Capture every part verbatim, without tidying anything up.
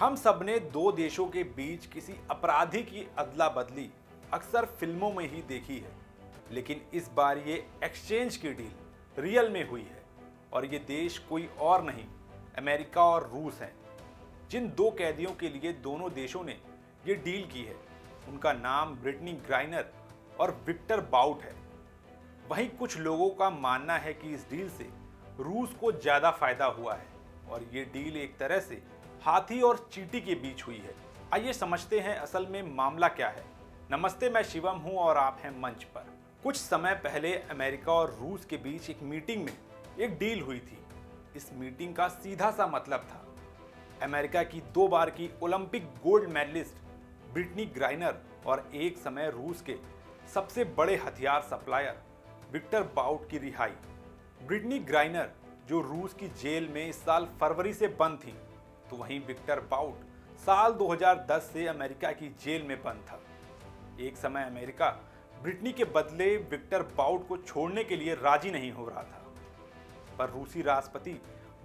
हम सब ने दो देशों के बीच किसी अपराधी की अदला बदली अक्सर फिल्मों में ही देखी है, लेकिन इस बार ये एक्सचेंज की डील रियल में हुई है और ये देश कोई और नहीं, अमेरिका और रूस हैं। जिन दो कैदियों के लिए दोनों देशों ने ये डील की है उनका नाम ब्रिटनी ग्राइनर और विक्टर बाउट है। वहीं कुछ लोगों का मानना है कि इस डील से रूस को ज़्यादा फायदा हुआ है और ये डील एक तरह से हाथी और चींटी के बीच हुई है। आइए समझते हैं असल में मामला क्या है। नमस्ते, मैं शिवम हूँ और आप हैं मंच पर। कुछ समय पहले अमेरिका और रूस के बीच एक मीटिंग में एक डील हुई थी। इस मीटिंग का सीधा सा मतलब था अमेरिका की दो बार की Olympic gold medallist Brittney Griner और एक समय रूस के सबसे बड़े हथियार सप्लायर विक्टर बाउट की रिहाई। ब्रिटनी ग्राइनर जो रूस की जेल में इस साल फरवरी से बंद थी, तो वहीं विक्टर बाउट साल दो हज़ार दस से अमेरिका की जेल में बंद था। एक समय अमेरिका ब्रिटनी के बदले विक्टर बाउट को छोड़ने के लिए राजी नहीं हो रहा था, पर रूसी राष्ट्रपति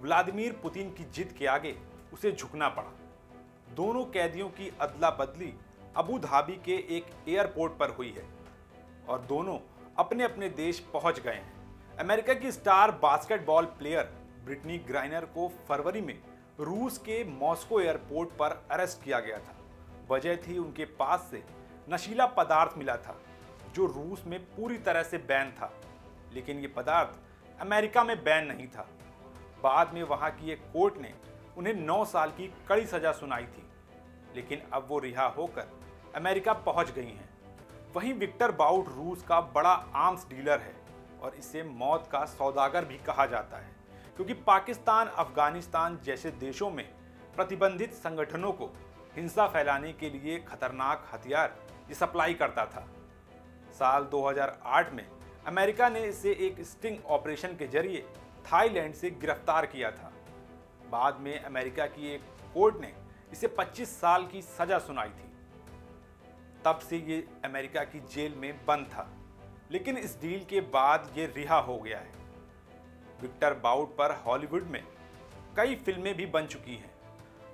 व्लादिमीर पुतिन की जिद के आगे उसे झुकना पड़ा। दोनों कैदियों की अदला बदली अबू धाबी के एक एयरपोर्ट पर हुई है और दोनों अपने अपने देश पहुंच गए हैं। अमेरिका की star basketball player Brittney Griner को फरवरी में रूस के मॉस्को एयरपोर्ट पर अरेस्ट किया गया था। वजह थी उनके पास से नशीला पदार्थ मिला था जो रूस में पूरी तरह से बैन था, लेकिन ये पदार्थ अमेरिका में बैन नहीं था। बाद में वहाँ की एक कोर्ट ने उन्हें नौ साल की कड़ी सज़ा सुनाई थी, लेकिन अब वो रिहा होकर अमेरिका पहुंच गई हैं। वहीं विक्टर बाउट रूस का बड़ा आर्म्स डीलर है और इसे मौत का सौदागर भी कहा जाता है, क्योंकि पाकिस्तान, अफगानिस्तान जैसे देशों में प्रतिबंधित संगठनों को हिंसा फैलाने के लिए खतरनाक हथियार ये सप्लाई करता था। साल दो हज़ार आठ में अमेरिका ने इसे एक स्टिंग ऑपरेशन के जरिए थाईलैंड से गिरफ्तार किया था। बाद में अमेरिका की एक कोर्ट ने इसे पच्चीस साल की सजा सुनाई थी। तब से ये अमेरिका की जेल में बंद था, लेकिन इस डील के बाद ये रिहा हो गया है। विक्टर बाउट पर हॉलीवुड में कई फिल्में भी बन चुकी हैं।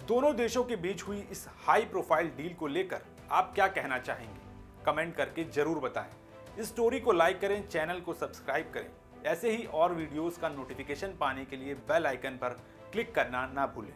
दोनों देशों के बीच हुई इस हाई प्रोफाइल डील को लेकर आप क्या कहना चाहेंगे, कमेंट करके ज़रूर बताएं। इस स्टोरी को लाइक करें, चैनल को सब्सक्राइब करें। ऐसे ही और वीडियोज़ का नोटिफिकेशन पाने के लिए बेल आइकन पर क्लिक करना ना भूलें।